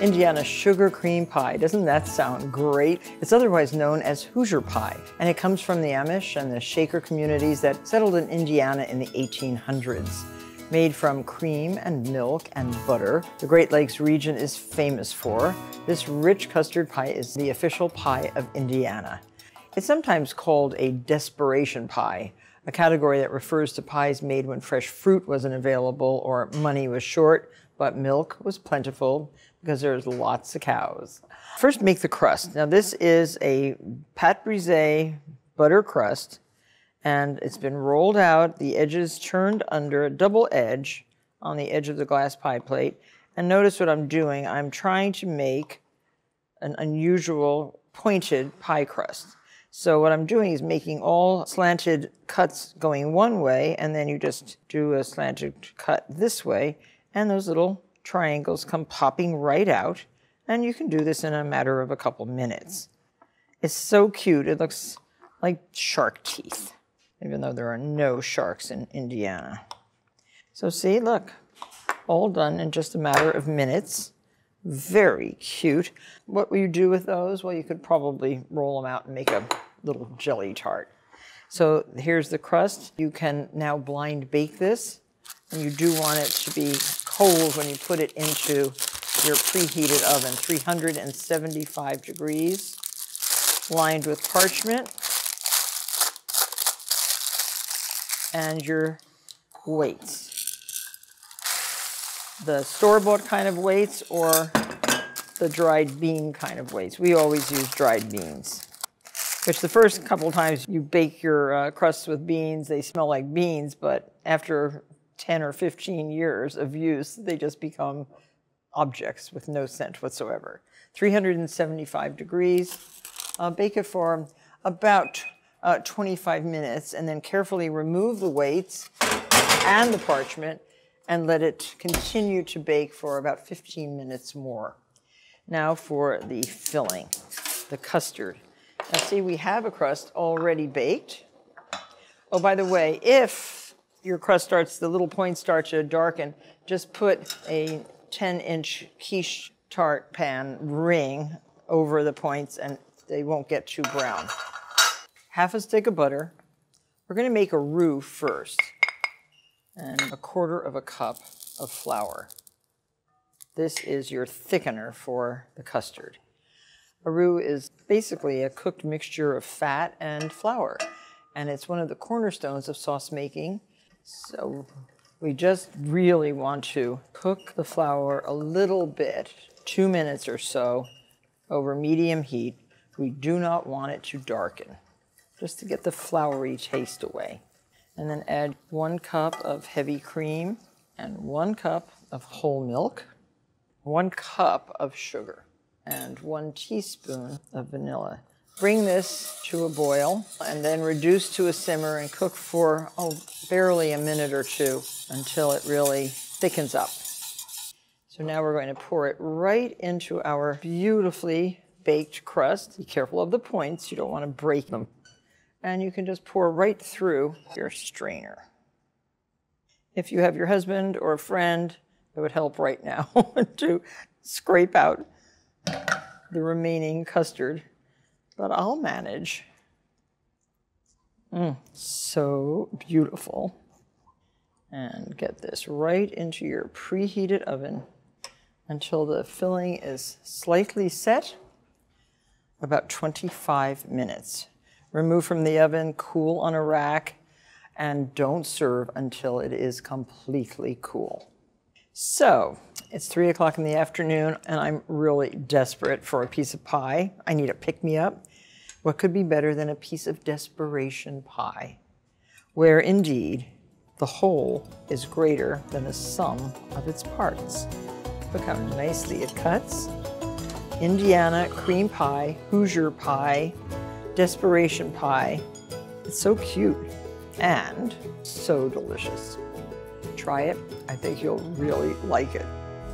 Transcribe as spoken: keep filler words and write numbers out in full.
Indiana sugar cream pie. Doesn't that sound great? It's otherwise known as Hoosier pie, and it comes from the Amish and the Shaker communities that settled in Indiana in the eighteen hundreds. Made from cream and milk and butter, the Great Lakes region is famous for. This rich custard pie is the official pie of Indiana. It's sometimes called a desperation pie, a category that refers to pies made when fresh fruit wasn't available or money was short, but milk was plentiful because there's lots of cows. First, make the crust. Now, this is a pâte brisée butter crust, and it's been rolled out, the edges turned under, a double edge on the edge of the glass pie plate. And notice what I'm doing. I'm trying to make an unusual pointed pie crust. So what I'm doing is making all slanted cuts going one way, and then you just do a slanted cut this way, and those little triangles come popping right out. And you can do this in a matter of a couple minutes. It's so cute. It looks like shark teeth, even though there are no sharks in Indiana. So see, look, all done in just a matter of minutes. Very cute. What will you do with those? Well, you could probably roll them out and make a little jelly tart. So here's the crust. You can now blind bake this, and you do want it to be cold when you put it into your preheated oven, three hundred seventy-five degrees, lined with parchment, and your weights. The store-bought kind of weights or the dried bean kind of weights. We always use dried beans, which the first couple times you bake your uh, crusts with beans, they smell like beans, but after ten or fifteen years of use, they just become objects with no scent whatsoever. three hundred seventy-five degrees. Uh, bake it for about Uh, twenty-five minutes, and then carefully remove the weights and the parchment and let it continue to bake for about fifteen minutes more. Now for the filling, the custard. Now see, we have a crust already baked. Oh, by the way, if your crust starts, the little points start to darken, just put a ten inch quiche tart pan ring over the points and they won't get too brown. Half a stick of butter. We're gonna make a roux first, and a quarter of a cup of flour. This is your thickener for the custard. A roux is basically a cooked mixture of fat and flour, and it's one of the cornerstones of sauce making. So we just really want to cook the flour a little bit, two minutes or so, over medium heat. We do not want it to darken, just to get the floury taste away. And then add one cup of heavy cream and one cup of whole milk, one cup of sugar, and one teaspoon of vanilla. Bring this to a boil and then reduce to a simmer and cook for, oh, barely a minute or two until it really thickens up. So now we're going to pour it right into our beautifully baked crust. Be careful of the points, you don't want to break them. And you can just pour right through your strainer. If you have your husband or a friend, it would help right now to scrape out the remaining custard, but I'll manage. Mm, so beautiful. And get this right into your preheated oven until the filling is slightly set, about twenty-five minutes. Remove from the oven, cool on a rack, and don't serve until it is completely cool. So, it's three o'clock in the afternoon and I'm really desperate for a piece of pie. I need a pick-me-up. What could be better than a piece of desperation pie, where indeed the whole is greater than the sum of its parts? Look how nicely it cuts. Indiana cream pie, Hoosier pie, desperation pie. It's so cute and so delicious. Try it. I think you'll really like it.